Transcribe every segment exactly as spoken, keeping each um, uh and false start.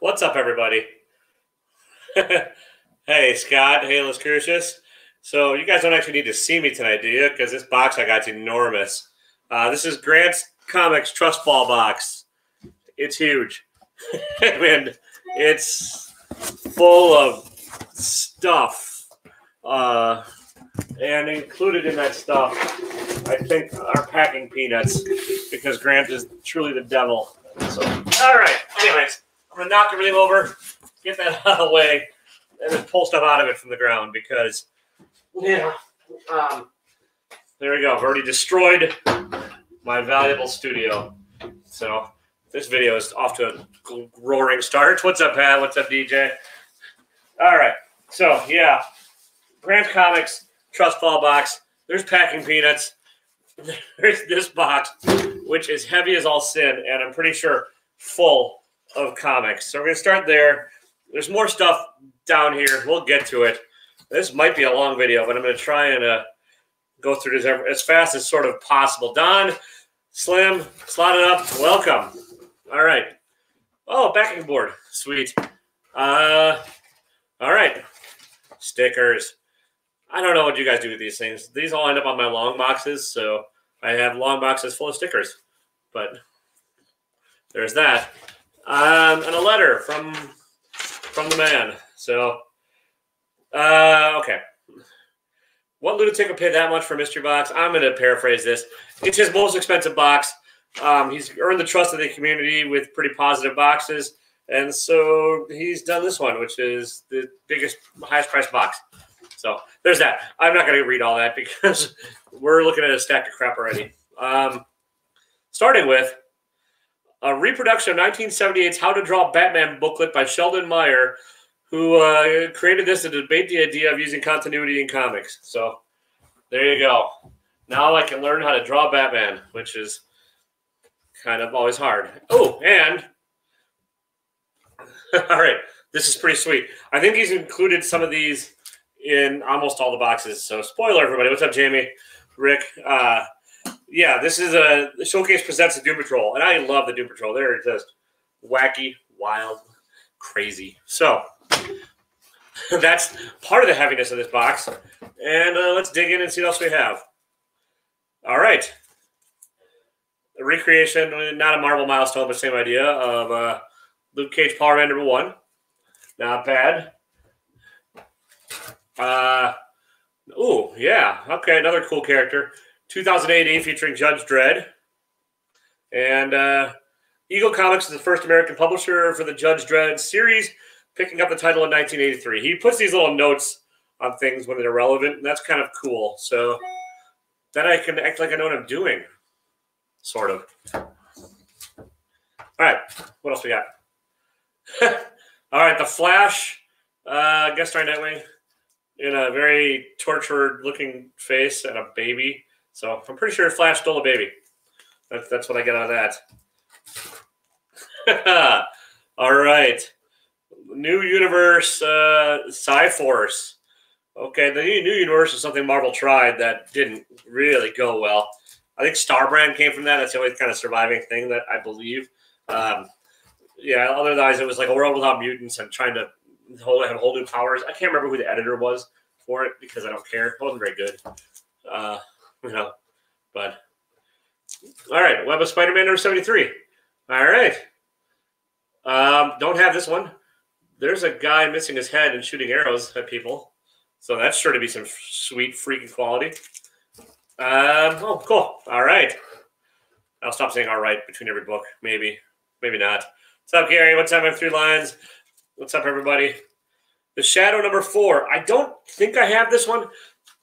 What's up, everybody? Hey, Scott. Hey, Las Cruces. So you guys don't actually need to see me tonight, do you? Because this box I got is enormous. Uh, this is Grant's Comics Trust Ball box. It's huge. And it's full of stuff. Uh, and included in that stuff, I think, are packing peanuts. Because Grant is truly the devil. So, all right. Anyways, I'm going to knock everything over, get that out of the way, and then pull stuff out of it from the ground because, yeah, um, there we go. I've already destroyed my valuable studio. So this video is off to a roaring start. What's up, Pat? What's up, D J? All right. So, yeah, Grant's Comics, Trust Fall Box. There's packing peanuts. There's this box, which is heavy as all sin, and I'm pretty sure full of comics. So we're going to start there. There's more stuff down here. We'll get to it. This might be a long video, but I'm going to try and uh, go through this as fast as sort of possible. Don, Slim, slot it up. Welcome. All right. Oh, backing board. Sweet. Uh, all right. Stickers. I don't know what you guys do with these things. These all end up on my long boxes, so I have long boxes full of stickers. But there's that. Um, and a letter from from the man. So, uh, okay. What lunatic would pay that much for a mystery box? I'm going to paraphrase this. It's his most expensive box. Um, he's earned the trust of the community with pretty positive boxes. And so he's done this one, which is the biggest, highest priced box. So there's that. I'm not going to read all that because we're looking at a stack of crap already. Um, starting with a reproduction of nineteen seventy-eight's How to Draw Batman booklet by Sheldon Meyer, who uh, created this to debate the idea of using continuity in comics. So there you go. Now I can learn how to draw Batman, which is kind of always hard. Oh, and all right, this is pretty sweet. I think he's included some of these in almost all the boxes. So spoiler, everybody. What's up, Jamie? Rick? Uh, yeah, this is a Showcase Presents the Doom Patrol. And I love the Doom Patrol. They're just wacky, wild, crazy. So that's part of the heaviness of this box. And uh, let's dig in and see what else we have. All right. A recreation, not a Marvel milestone, but same idea, of uh, Luke Cage Power Man number one. Not bad. Uh, oh, yeah. Okay, another cool character. two thousand eight featuring Judge Dredd. And uh, Eagle Comics is the first American publisher for the Judge Dredd series, picking up the title in nineteen eighty-three. He puts these little notes on things when they're relevant, and that's kind of cool. So then I can act like I know what I'm doing, sort of. All right, what else we got? All right, The Flash, uh, guest star Nightwing. In a very tortured-looking face and a baby. So I'm pretty sure Flash stole a baby. That's, that's what I get out of that. All right. New Universe, uh, CyForce. Okay, the New Universe is something Marvel tried that didn't really go well. I think Starbrand came from that. That's the only kind of surviving thing that I believe. Um, yeah, otherwise it was like a world without mutants and trying to Whole, have whole new powers. I can't remember who the editor was for it because I don't care. It wasn't very good. Uh, you know, but all right. Web of Spider-Man number seventy-three. All right. Um, don't have this one. There's a guy missing his head and shooting arrows at people. So that's sure to be some sweet freaking quality. Um, oh, cool. All right. I'll stop saying all right between every book. Maybe. Maybe not. What's up, Gary? What's up, M three Lines? What's up, everybody? The Shadow number four. I don't think I have this one.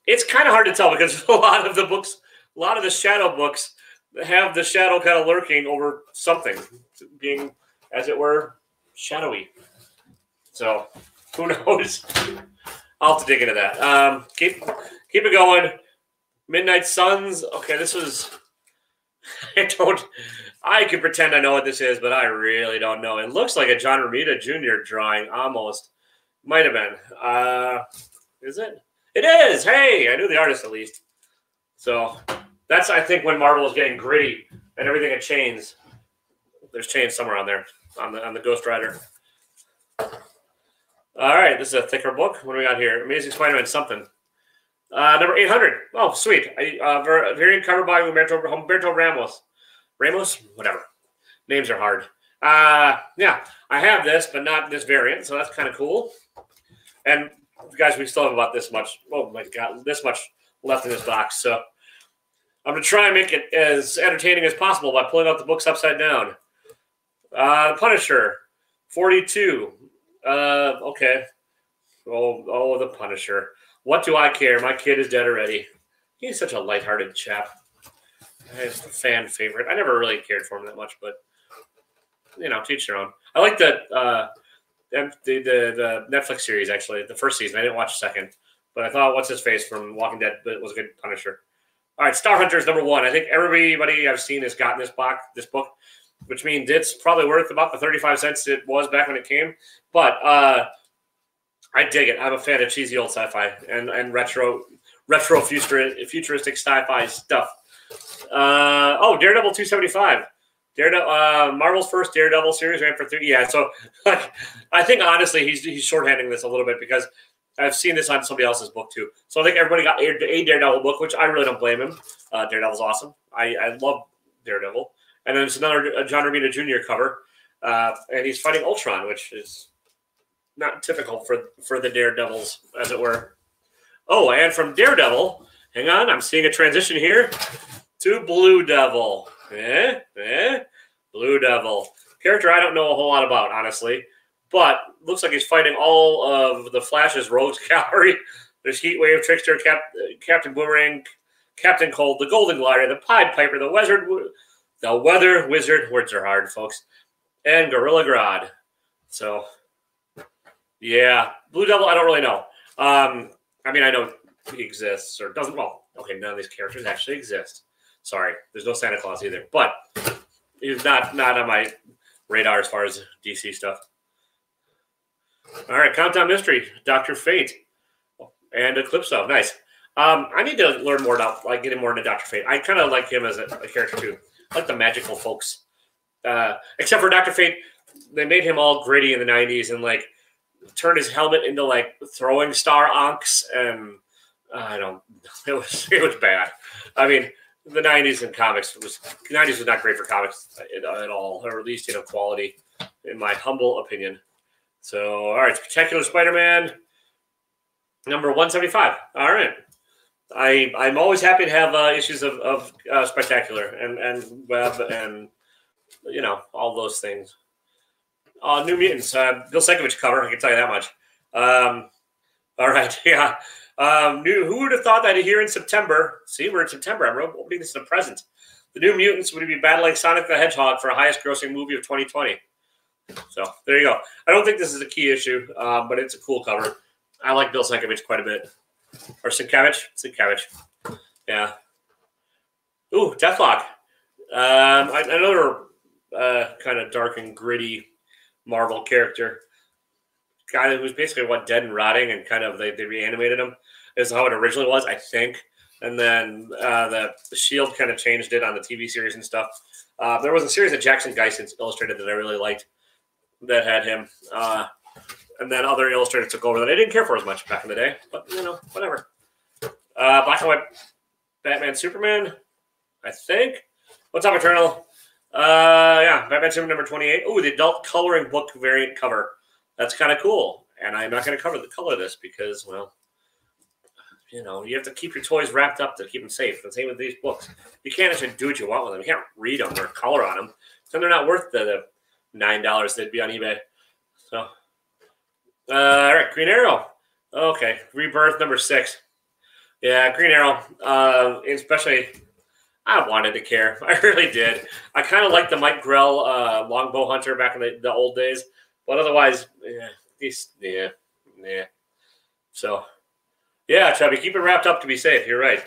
It's kind of hard to tell because a lot of the books, a lot of the Shadow books have the Shadow kind of lurking over something, being, as it were, shadowy. So who knows? I'll have to dig into that. Um, keep, keep it going. Midnight Suns. Okay, this was... I don't... I can pretend I know what this is, but I really don't know. It looks like a John Romita Junior drawing, almost. Might have been. Uh, is it? It is! Hey! I knew the artist, at least. So, that's, I think, when Marvel is getting gritty and everything in chains. There's chains somewhere on there, on the, on the Ghost Rider. All right, this is a thicker book. What do we got here? Amazing Spider-Man something. Uh, number eight hundred. Oh, sweet. I, uh, variant cover by Humberto, Humberto Ramos. Ramos? Whatever. Names are hard. Uh, yeah, I have this, but not this variant, so that's kind of cool. And, guys, we still have about this much. Oh, my God, this much left in this box. So I'm going to try and make it as entertaining as possible by pulling out the books upside down. Uh, The Punisher, forty-two. Uh, okay. Oh, oh, The Punisher. What do I care? My kid is dead already. He's such a lighthearted chap. He's a fan favorite. I never really cared for him that much, but, you know, teach your own. I like the, uh, the, the, the Netflix series, actually, the first season. I didn't watch the second, but I thought, what's his face from Walking Dead, but it was a good Punisher. All right, Star Hunters, number one. I think everybody I've seen has gotten this box, this book, which means it's probably worth about the thirty-five cents it was back when it came. But uh, I dig it. I'm a fan of cheesy old sci-fi and, and retro retro futuristic sci-fi stuff. Uh, oh, Daredevil two seventy-five. Daredevil, uh, Marvel's first Daredevil series ran for three. Yeah, so like, I think, honestly, he's, he's shorthanding this a little bit because I've seen this on somebody else's book, too. So I think everybody got a, a Daredevil book, which I really don't blame him. Uh, Daredevil's awesome. I, I love Daredevil. And then there's another John Romita Junior cover, uh, and he's fighting Ultron, which is not typical for, for the Daredevils, as it were. Oh, and from Daredevil, hang on, I'm seeing a transition here, to Blue Devil. Eh? Eh? Blue Devil. Character I don't know a whole lot about, honestly. But looks like he's fighting all of the Flash's rogues gallery. There's Heatwave, Trickster, Cap, Captain Boomerang, Captain Cold, the Golden Glider, the Pied Piper, the Wizard, the Weather Wizard. Words are hard, folks. And Gorilla Grodd. So, yeah, Blue Devil. I don't really know. Um, I mean, I know he exists or doesn't. Well, okay, none of these characters actually exist. Sorry, there's no Santa Claus either. But he's not not on my radar as far as D C stuff. All right, Countdown Mystery, Doctor Fate, and Eclipso. Nice. Um, I need to learn more about, like, getting more into Doctor Fate. I kind of like him as a, a character, too. I like the magical folks. Uh, except for Doctor Fate, they made him all gritty in the nineties and, like, turned his helmet into, like, throwing star onks. And uh, I don't it was It was bad. I mean, the nineties in comics, it was, the nineties was not great for comics at, at all, or at least, you know, quality, in my humble opinion. So, all right, Spectacular Spider-Man, number one seventy-five. All right. I, I'm always happy to have uh, issues of, of uh, Spectacular and, and Web and, you know, all those things. Uh, New Mutants, uh, Bill Sienkiewicz cover, I can tell you that much. Um, all right, yeah. Um, new, who would have thought that here in September, see, we're in September, I'm opening this in the present, the New Mutants would be battling Sonic the Hedgehog for the highest grossing movie of twenty twenty. So there you go. I don't think this is a key issue, um, but it's a cool cover. I like Bill Sienkiewicz quite a bit. Or Sienkiewicz? Sienkiewicz. Yeah. Ooh, Deathlock. Um, another uh, kind of dark and gritty Marvel character. Guy who was basically, what, dead and rotting, and kind of they, they reanimated him is how it originally was, I think. And then uh, the, the Shield kind of changed it on the T V series and stuff. Uh, there was a series that Jackson Guyson illustrated that I really liked. That had him, uh, and then other illustrators took over that I didn't care for as much back in the day, but, you know, whatever. Uh, black and white Batman Superman, I think. What's up, Eternal? Uh, yeah, Batman Superman number twenty-eight. Oh, the adult coloring book variant cover. That's kind of cool, and I'm not going to cover the color of this because, well, you know, you have to keep your toys wrapped up to keep them safe. The same with these books. You can't actually do what you want with them. You can't read them or color on them. Then they're not worth the... the Nine dollars they'd be on eBay. So, uh, all right, Green Arrow. Okay, Rebirth number six. Yeah, Green Arrow. Uh, especially, I wanted to care. I really did. I kind of liked the Mike Grell uh, Longbow Hunter back in the, the old days, but otherwise, yeah, he's, yeah, yeah. So, yeah, Chubby, keep it wrapped up to be safe. You're right.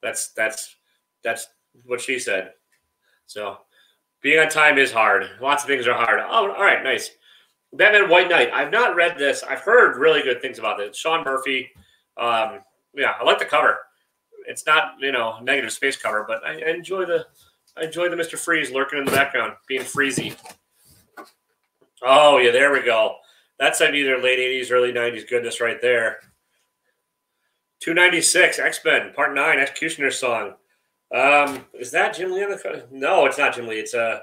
That's that's that's what she said. So. Being on time is hard. Lots of things are hard. Oh, all right, nice. Batman White Knight. I've not read this. I've heard really good things about this. Sean Murphy. Um, yeah, I like the cover. It's not, you know, negative space cover, but I, I enjoy the I enjoy the Mister Freeze lurking in the background, being freezy. Oh, yeah, there we go. That's like either late eighties, early nineties goodness right there. two ninety-six, X-Men, Part nine, Executioner's Song. Um, is that Jim Lee on the cover? No, it's not Jim Lee. It's uh,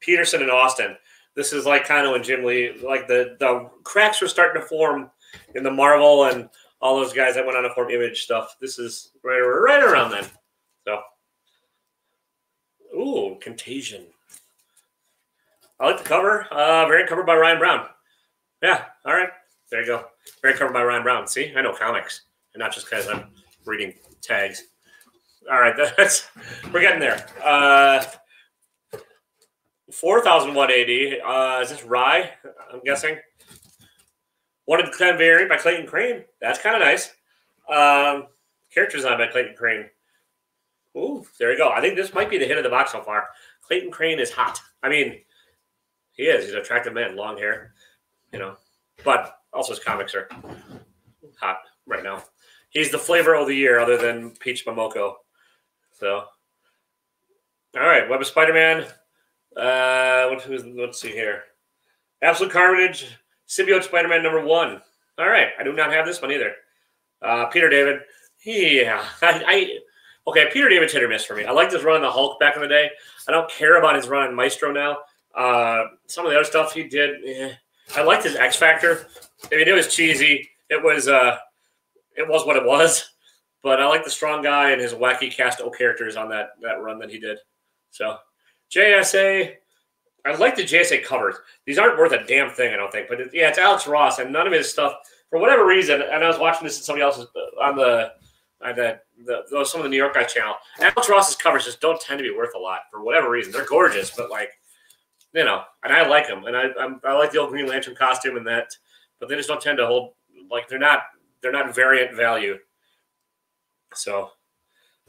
Peterson and Austin. This is like kind of when Jim Lee, like the, the cracks were starting to form in the Marvel and all those guys that went on to form Image stuff. This is right, right around then. So, ooh, Contagion. I like the cover. Uh, variant cover by Ryan Brown. Yeah, all right. There you go. Variant cover by Ryan Brown. See, I know comics, and not just because I'm reading tags. All right, that's, we're getting there. Uh, four thousand one hundred eighty. Uh, is this Rye? I'm guessing. one in ten variant by Clayton Crane. That's kind of nice. Um, character design by Clayton Crane. Ooh, there you go. I think this might be the hit of the box so far. Clayton Crane is hot. I mean, he is. He's an attractive man, long hair, you know. But also his comics are hot right now. He's the flavor of the year other than Peach Momoko. So, all right, Web of Spider-Man. Uh, what, let's see here. Absolute Carnage, Symbiote Spider-Man number one. All right, I do not have this one either. Uh, Peter David. Yeah, I... I Okay, Peter David's hit or miss for me. I liked his run on the Hulk back in the day. I don't care about his run on Maestro now. Uh, some of the other stuff he did, eh. I liked his X Factor. I mean, it was cheesy. It was, uh, it was what it was. But I like the strong guy and his wacky cast of characters on that that run that he did. So, J S A. I like the J S A covers. These aren't worth a damn thing, I don't think. But it, yeah, it's Alex Ross, and none of his stuff for whatever reason. And I was watching this at somebody else's on the. I bet the, the, some of the New York guy channel. Alex Ross's covers just don't tend to be worth a lot for whatever reason. They're gorgeous, but like, you know, and I like them, and I I'm, I like the old Green Lantern costume and that, but they just don't tend to hold. Like they're not they're not variant value. So,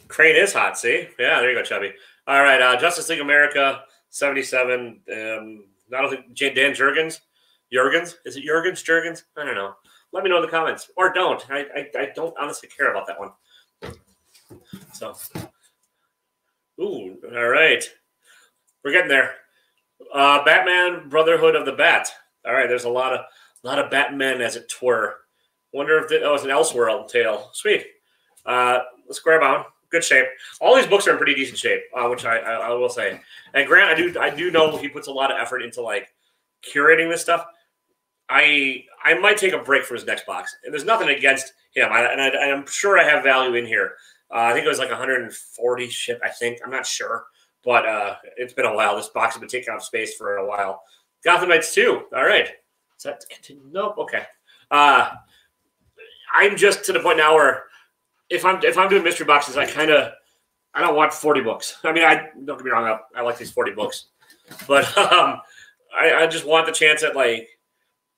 Crane is hot. See, yeah, there you go, Chubby. All right, uh, Justice League America seventy-seven. Um, I don't think Dan Jurgens. Jurgens is it Jurgens? Jurgens? I don't know. Let me know in the comments, or don't. I, I I don't honestly care about that one. So, ooh, all right, we're getting there. Uh, Batman Brotherhood of the Bat. All right, there's a lot of a lot of Batman, as it were. Wonder if it, oh, it's an Elseworld tale. Sweet. Uh, square bound, good shape. All these books are in pretty decent shape, uh, which I, I I will say. And Grant, I do I do know he puts a lot of effort into like curating this stuff. I I might take a break for his next box. And there's nothing against him. I, and, I, and I'm sure I have value in here. Uh, I think it was like one hundred forty shipped, I think. I'm not sure. But uh, it's been a while. This box has been taking up space for a while. Gotham Knights two. All right. Is that continued? Nope. Okay. Uh, I'm just to the point now where if I'm if I'm doing mystery boxes, I kind of I don't want forty books. I mean, I don't get me wrong. I, I like these forty books, but um, I, I just want the chance at like.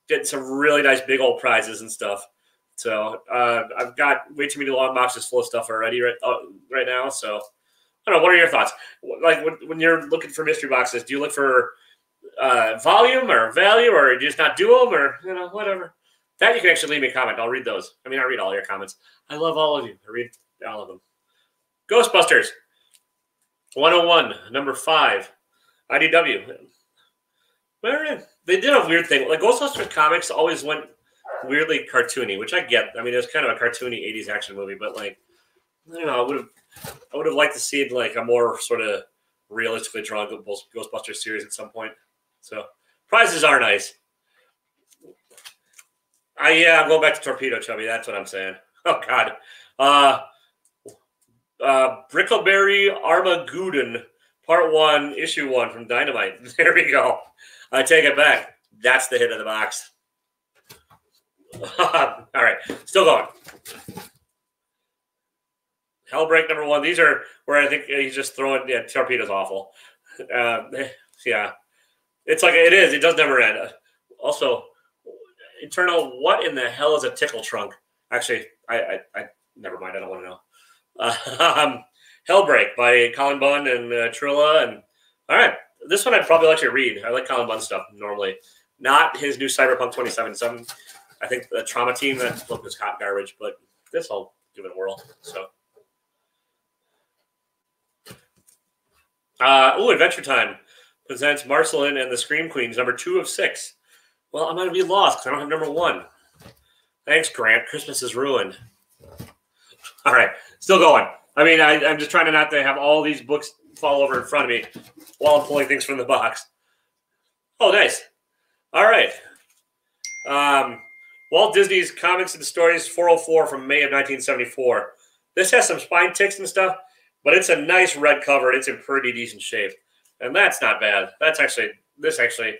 Getting some really nice big old prizes and stuff. So uh, I've got way too many long boxes full of stuff already right uh, right now. So I don't know. What are your thoughts? Like when, when you're looking for mystery boxes, do you look for uh, volume or value, or do you just not do them, or you know whatever? That you can actually leave me a comment. I'll read those. I mean, I read all your comments. I love all of you. I read all of them. Ghostbusters one oh one number five I D W. Where they did a weird thing. Like Ghostbusters comics always went weirdly cartoony, which I get. I mean, it was kind of a cartoony eighties action movie, but like, I don't know. I would have, I would have liked to see like a more sort of realistically drawn Ghostbusters series at some point. So prizes are nice. I yeah, I'm going back to Torpedo Chubby. That's what I'm saying. Oh God, uh, uh, Brickleberry Armageddon, Part One, Issue One from Dynamite. There we go. I take it back. That's the hit of the box. All right. Still going. Hellbreak number one. These are where I think he's just throwing. Yeah, Torpedo's awful. Uh, yeah. It's like it is. It does never end. Also, Eternal, what in the hell is a tickle trunk? Actually, I, I, I never mind. I don't want to know. Uh, um, Hellbreak by Colin Bunn and uh, Trilla. And, all right. This one I'd probably like to read. I like Colin Bunn stuff normally. Not his new Cyberpunk twenty seventy-seven. I think the Trauma Team, that book was hot garbage, but this I'll give it a whirl. So, uh, oh, Adventure Time presents Marceline and the Scream Queens, number two of six. Well, I'm going to be lost because I don't have number one. Thanks, Grant. Christmas is ruined. All right. Still going. I mean, I, I'm just trying to not to have all these books fall over in front of me while I'm pulling things from the box. Oh, nice. All right. Um, Walt Disney's Comics and Stories four oh four from May of nineteen seventy-four. This has some spine ticks and stuff, but it's a nice red cover. It's in pretty decent shape. And that's not bad. That's actually, this actually,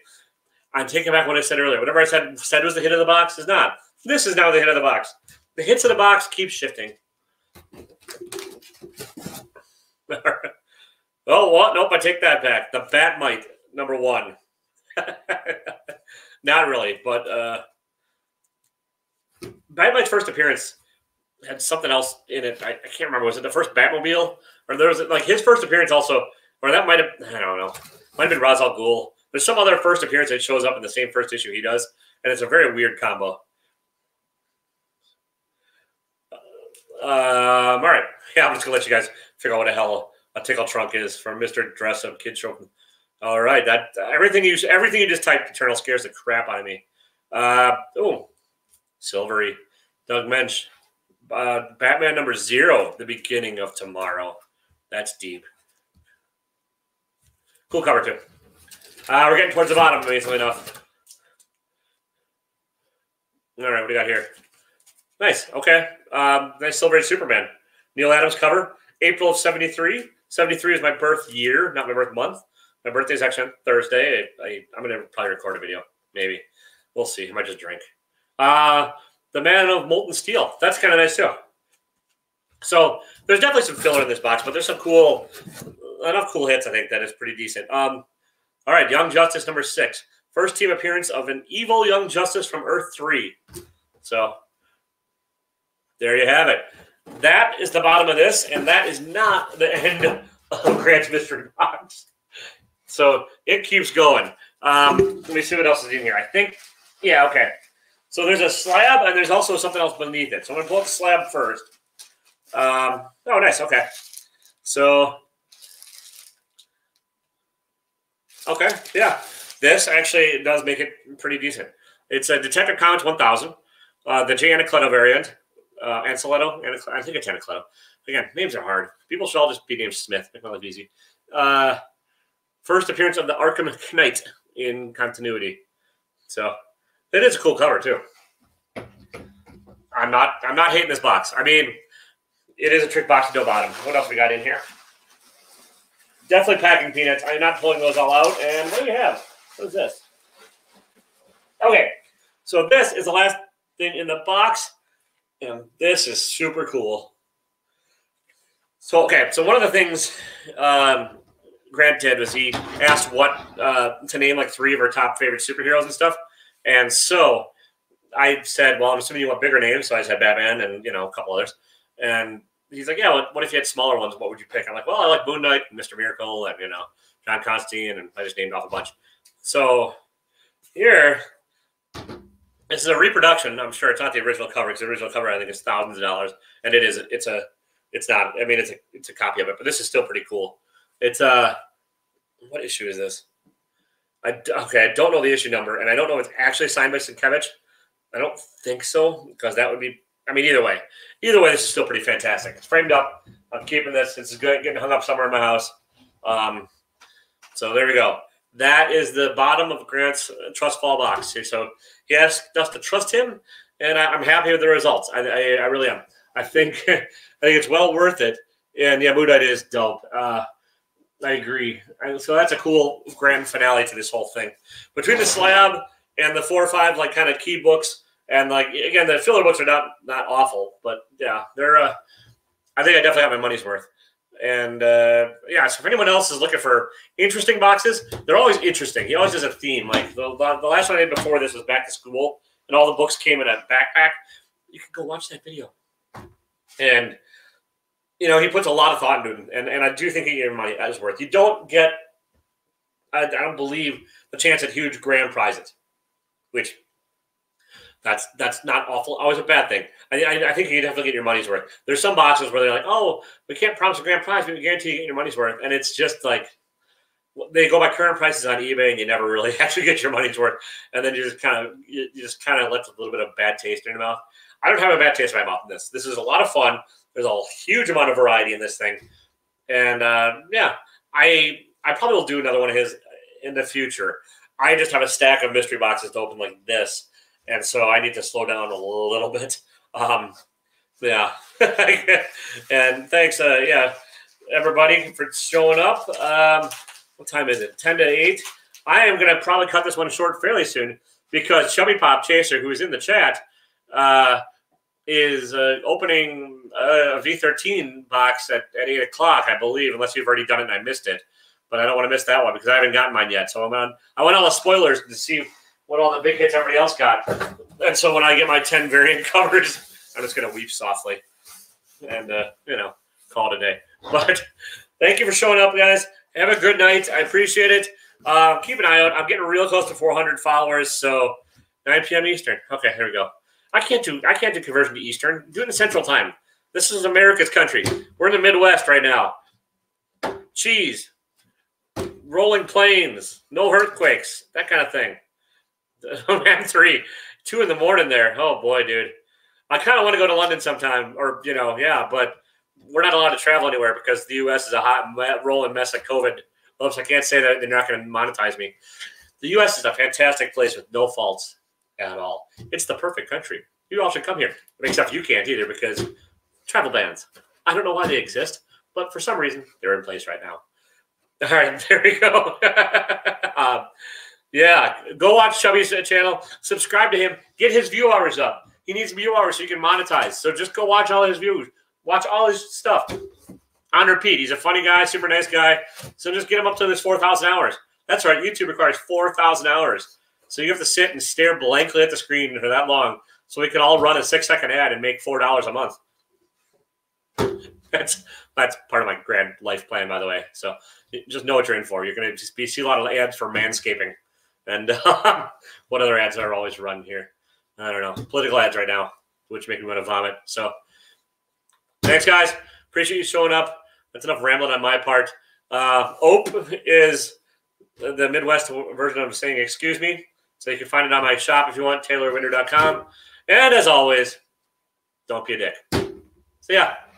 I'm taking back what I said earlier. Whatever I said, said was the hit of the box is not. This is now the hit of the box. The hits of the box keep shifting. Oh, what? Nope, I take that back. The Batmite, number one. Not really, but uh, Batmite's first appearance had something else in it. I, I can't remember. Was it the first Batmobile? Or there was, like, his first appearance also, or that might have, I don't know, might have been Ra's al Ghul. There's some other first appearance that shows up in the same first issue he does, and it's a very weird combo. Um, all right. Yeah, I'm just going to let you guys figure out what the hell a tickle trunk is from Mister Dress-Up Kid Show. All right. that Everything you everything you just typed, Eternal, scares the crap out of me. Uh, oh, Silvery. Doug Mensch. Uh, Batman number zero, The Beginning of Tomorrow. That's deep. Cool cover, too. Uh, we're getting towards the bottom, amazingly enough. All right, what do you got here? Nice. Okay. Um, nice Silver Superman. Neil Adams cover. April of seventy-three. seventy-three is my birth year, not my birth month. My birthday is actually on Thursday. I, I, I'm going to probably record a video. Maybe. We'll see. I might just drink. Uh, the Man of Molten Steel. That's kind of nice, too. So there's definitely some filler in this box, but there's some cool, enough cool hits, I think, that is pretty decent. Um, all right. Young Justice number six. First team appearance of an evil Young Justice from Earth three. So... there you have it. That is the bottom of this, and that is not the end of Grant's Mystery Box. So it keeps going. Um, let me see what else is in here. I think, yeah, okay. So there's a slab, and there's also something else beneath it. So I'm going to pull up the slab first. Um, oh, nice, okay. So, okay, yeah. This actually does make it pretty decent. It's a Detective Comics one thousand, uh, the J. Anacleto variant. Uh, Anceletto, I think it's Anacleto. Again, names are hard. People should all just be named Smith. Make my life easy. Uh, first appearance of the Arkham Knight in continuity. So that is a cool cover too. I'm not. I'm not hating this box. I mean, it is a trick box to no bottom. What else we got in here? Definitely packing peanuts. I'm not pulling those all out. And what do you have? What is this? Okay, so this is the last thing in the box. And this is super cool. So, okay, so one of the things um, Grant did was he asked what uh, to name like three of our top favorite superheroes and stuff. And so I said, well, I'm assuming you want bigger names. So I said Batman and, you know, a couple others. And he's like, yeah, what if you had smaller ones? What would you pick? I'm like, well, I like Moon Knight and Mister Miracle and, you know, John Constantine. And I just named off a bunch. So here... this is a reproduction. I'm sure it's not the original cover, because the original cover I think is thousands of dollars, and it is. It's a. It's not. I mean, it's a. It's a copy of it, but this is still pretty cool. It's a. What issue is this? I okay. I don't know the issue number, and I don't know if it's actually signed by Sienkiewicz. I don't think so, because that would be. I mean, either way, either way, this is still pretty fantastic. It's framed up. I'm keeping this. This is good. Getting hung up somewhere in my house. Um. So there we go. That is the bottom of Grant's Trust Fall box. So he asked us to trust him, and I, I'm happy with the results. I, I, I really am. I think I think it's well worth it. And yeah, Moon Knight is dope. Uh, I agree. And so that's a cool grand finale to this whole thing. Between the slab and the four or five like kind of key books, and like again, the filler books are not not awful, but yeah, they're. Uh, I think I definitely have my money's worth. And, uh, yeah, so if anyone else is looking for interesting boxes, they're always interesting. He always has a theme. Like, the, the last one I did before this was Back to School, and all the books came in a backpack. You can go watch that video. And, you know, he puts a lot of thought into it, and, and I do think he gave him money as worth. You don't get, I, I don't believe, the chance at huge grand prizes, which... That's that's not awful. Always a bad thing. I, I, I think you definitely get your money's worth. There's some boxes where they're like, oh, we can't promise a grand prize, but we guarantee you get your money's worth. And it's just like, they go by current prices on eBay, and you never really actually get your money's worth. And then you just kind of you just kind of left with a little bit of bad taste in your mouth. I don't have a bad taste in my mouth in this. This is a lot of fun. There's a huge amount of variety in this thing, and uh, yeah, I I probably will do another one of his in the future. I just have a stack of mystery boxes to open like this, and so I need to slow down a little bit. Um, yeah, and thanks, uh, yeah, everybody for showing up. Um, What time is it? ten to eight. I am going to probably cut this one short fairly soon because Chubby Pop Chaser, who is in the chat, uh, is uh, opening a V thirteen box at, at eight o'clock, I believe, unless you've already done it and I missed it. But I don't want to miss that one because I haven't gotten mine yet. So I'm on, I want all the spoilers to see what all the big hits everybody else got. And so when I get my ten variant covers, I'm just going to weep softly and, uh, you know, call it a day. But thank you for showing up, guys. Have a good night. I appreciate it. Uh, keep an eye out. I'm getting real close to four hundred followers, so nine P M Eastern. Okay, here we go. I can't do I can't do conversion to Eastern. Do it in Central Time. This is America's country. We're in the Midwest right now. Cheese, rolling plains, no earthquakes, that kind of thing. I'm three, two in the morning there. Oh boy, dude. I kind of want to go to London sometime, or you know, yeah, but. We're not allowed to travel anywhere because the U S is a hot rolling mess of COVID. Oops, I can't say that. They're not going to monetize me. The U S is a fantastic place with no faults at all. It's the perfect country. You all should come here. Except you can't either because travel bans. I don't know why they exist, but for some reason, they're in place right now. All right, there we go. um, yeah, go watch Chubby's channel. Subscribe to him. Get his view hours up. He needs view hours so you can monetize. So just go watch all his views. Watch all his stuff on repeat. He's a funny guy, super nice guy. So just get him up to this four thousand hours. That's right. YouTube requires four thousand hours. So you have to sit and stare blankly at the screen for that long so we can all run a six-second ad and make four dollars a month. That's that's part of my grand life plan, by the way. So just know what you're in for. You're going to just be, see a lot of ads for manscaping. And um, what other ads are always run here? I don't know. Political ads right now, which make me want to vomit. So. Thanks, guys. Appreciate you showing up. That's enough rambling on my part. Uh, O P is the Midwest version of saying excuse me. So you can find it on my shop if you want, taylor winter dot com. And as always, don't be a dick. So yeah.